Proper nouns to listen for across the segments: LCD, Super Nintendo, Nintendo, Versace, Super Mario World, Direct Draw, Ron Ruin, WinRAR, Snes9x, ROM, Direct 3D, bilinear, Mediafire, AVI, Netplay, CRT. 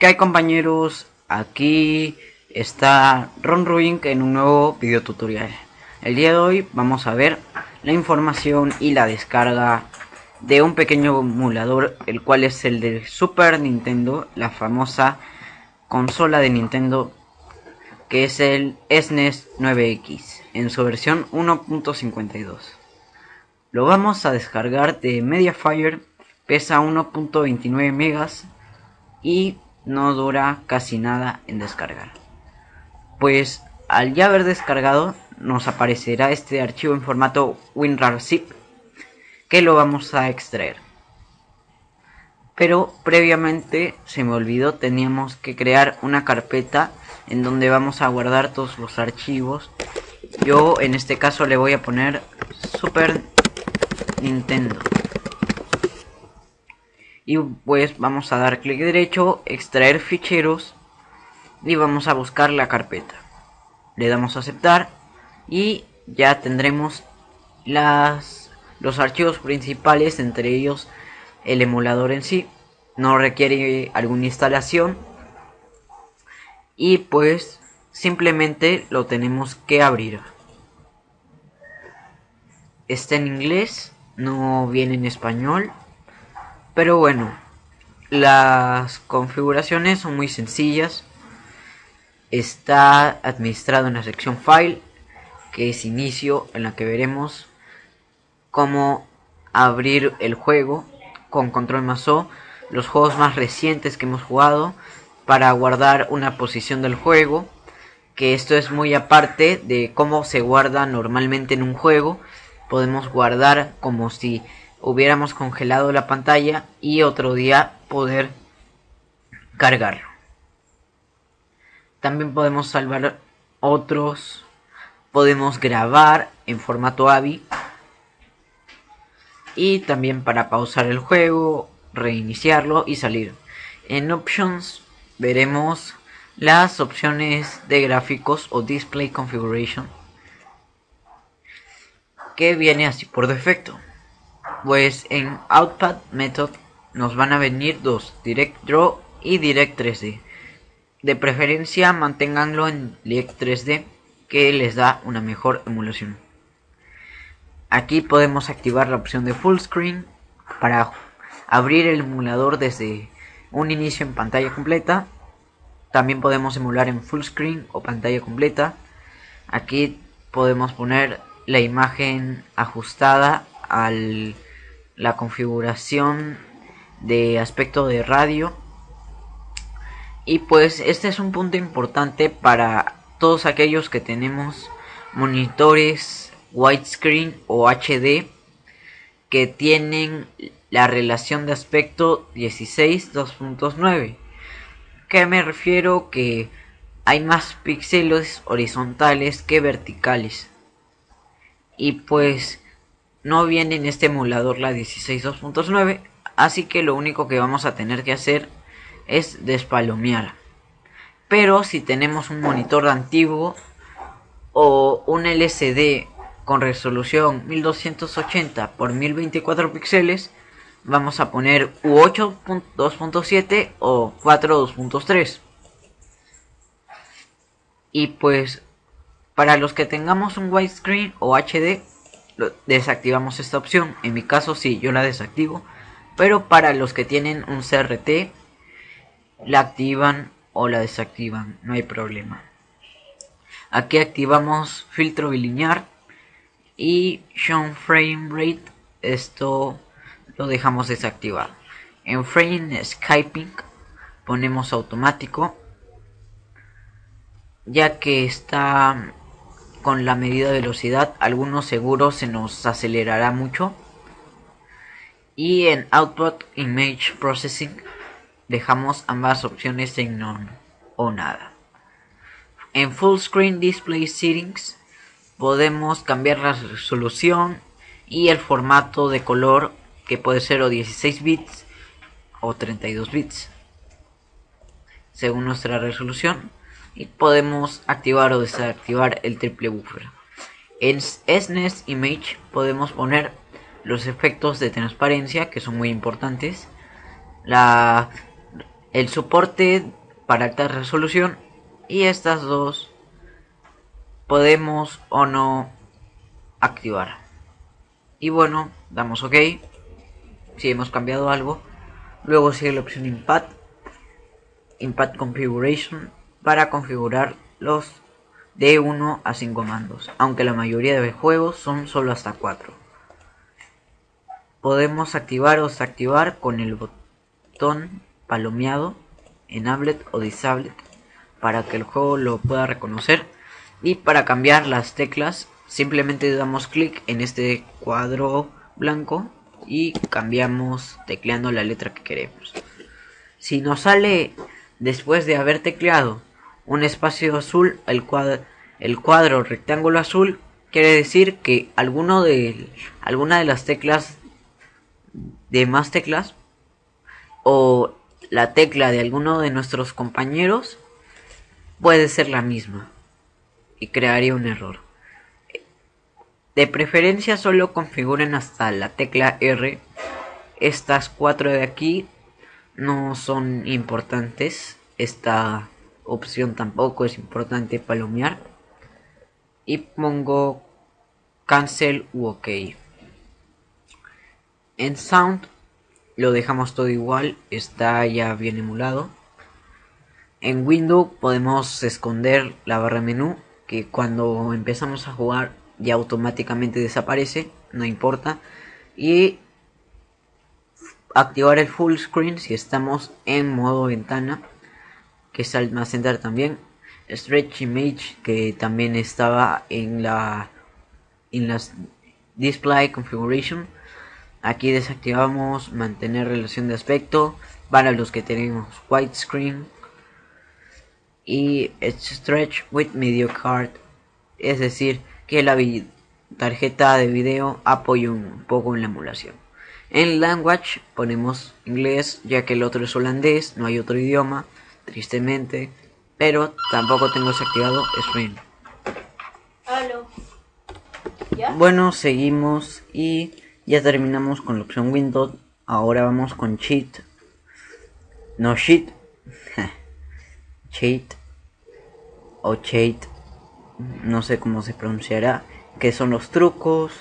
¿Qué hay, compañeros? Aquí está Ron Ruin en un nuevo video tutorial. El día de hoy vamos a ver la información y la descarga de un pequeño emulador, el cual es el de Super Nintendo, la famosa consola de Nintendo, que es el Snes9X en su versión 1.52. Lo vamos a descargar de Mediafire, pesa 1.29 megas y no dura casi nada en descargar. Pues al ya haber descargado nos aparecerá este archivo en formato WinRAR zip, que lo vamos a extraer. Pero previamente, se me olvidó, teníamos que crear una carpeta en donde vamos a guardar todos los archivos. Yo en este caso le voy a poner Super Nintendo. Y pues vamos a dar clic derecho, extraer ficheros, y vamos a buscar la carpeta. Le damos a aceptar y ya tendremos los archivos principales, entre ellos el emulador en sí. No requiere alguna instalación y pues simplemente lo tenemos que abrir. Está en inglés, no viene en español. Pero bueno, las configuraciones son muy sencillas. Está administrado en la sección File, que es Inicio, en la que veremos cómo abrir el juego con control más O, los juegos más recientes que hemos jugado, para guardar una posición del juego, que esto es muy aparte de cómo se guarda normalmente en un juego. Podemos guardar como si hubiéramos congelado la pantalla y otro día poder cargarlo. También podemos salvar otros, podemos grabar en formato AVI y también para pausar el juego, reiniciarlo y salir. En Options veremos las opciones de gráficos o Display Configuration, que viene así por defecto. Pues en Output Method nos van a venir dos, Direct Draw y Direct 3D. De preferencia manténganlo en Direct 3D, que les da una mejor emulación. Aquí podemos activar la opción de Full Screen para abrir el emulador desde un inicio en pantalla completa. También podemos emular en Full Screen o pantalla completa. Aquí podemos poner la imagen ajustada a la configuración de aspecto de radio. Y pues este es un punto importante para todos aquellos que tenemos monitores widescreen o HD que tienen la relación de aspecto 16:2.9. ¿Qué me refiero? Que hay más píxeles horizontales que verticales. Y pues no viene en este emulador la 16:2.9, así que lo único que vamos a tener que hacer es despalomear. Pero si tenemos un monitor antiguo o un LCD con resolución 1280 por 1024 píxeles, vamos a poner U8.2.7 o 4.2.3. Y pues para los que tengamos un widescreen o HD, desactivamos esta opción. En mi caso sí, yo la desactivo, pero para los que tienen un CRT la activan o la desactivan, no hay problema. Aquí activamos filtro bilinear y show frame rate, esto lo dejamos desactivado. En frame skipping ponemos automático, ya que está con la medida de velocidad, algunos seguros se nos acelerará mucho. Y en Output Image Processing dejamos ambas opciones en None o Nada. En Full Screen Display Settings podemos cambiar la resolución y el formato de color, que puede ser o 16 bits o 32 bits según nuestra resolución. Y podemos activar o desactivar el triple buffer. En SNES Image podemos poner los efectos de transparencia, que son muy importantes. La el soporte para alta resolución, y estas dos podemos o no activar. Y bueno, damos OK si hemos cambiado algo. Luego sigue la opción Impact Configuration para configurar los de 1 a 5 mandos, aunque la mayoría de juegos son solo hasta 4. Podemos activar o desactivar con el botón palomeado, Enable o Disable, para que el juego lo pueda reconocer. Y para cambiar las teclas simplemente damos clic en este cuadro blanco y cambiamos tecleando la letra que queremos. Si nos sale después de haber tecleado un espacio azul el cuadro rectángulo azul, quiere decir que alguna de las teclas, de más teclas, o la tecla de alguno de nuestros compañeros puede ser la misma y crearía un error. De preferencia solo configuren hasta la tecla R. Estas 4 de aquí no son importantes. Esta opción tampoco es importante palomear. Y pongo cancel u OK. En sound lo dejamos todo igual, está ya bien emulado. En Windows podemos esconder la barra menú, que cuando empezamos a jugar ya automáticamente desaparece, no importa. Y activar el full screen si estamos en modo ventana, que es almacenar también. Stretch Image, que también estaba en las Display Configuration. Aquí desactivamos mantener relación de aspecto para los que tenemos widescreen. Y Stretch with Media Card, es decir, que la tarjeta de video apoye un poco en la emulación. En Language ponemos inglés, ya que el otro es holandés, no hay otro idioma, tristemente. Pero tampoco tengo desactivado Screen. Bueno, seguimos y ya terminamos con la opción Windows. Ahora vamos con cheat, no sé cómo se pronunciará, que son los trucos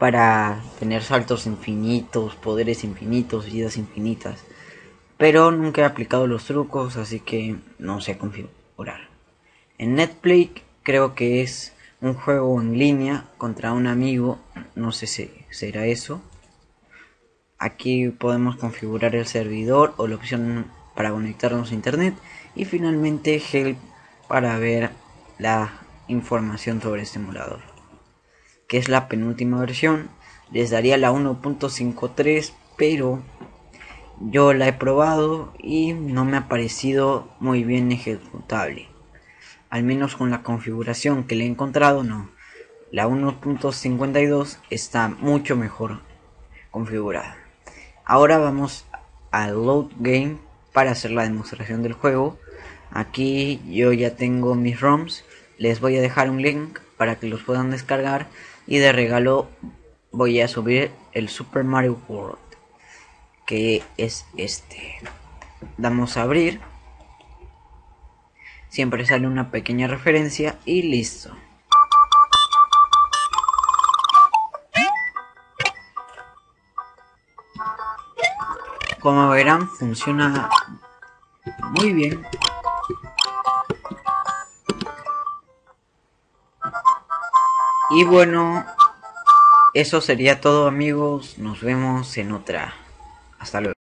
para tener saltos infinitos, poderes infinitos, vidas infinitas. Pero nunca he aplicado los trucos, así que no sé configurar. En Netplay creo que es un juego en línea contra un amigo, no sé si será eso. Aquí podemos configurar el servidor o la opción para conectarnos a internet. Y finalmente Help para ver la información sobre este emulador, que es la penúltima versión. Les daría la 1.53, pero yo la he probado y no me ha parecido muy bien ejecutable, al menos con la configuración que le he encontrado. No, la 1.52 está mucho mejor configurada. Ahora vamos a Load Game para hacer la demostración del juego. Aquí yo ya tengo mis ROMs, les voy a dejar un link para que los puedan descargar, y de regalo voy a subir el Super Mario World, que es este. Damos a abrir, siempre sale una pequeña referencia y listo. Como verán, funciona muy bien. Y bueno, eso sería todo, amigos. Nos vemos en otra. Hasta luego.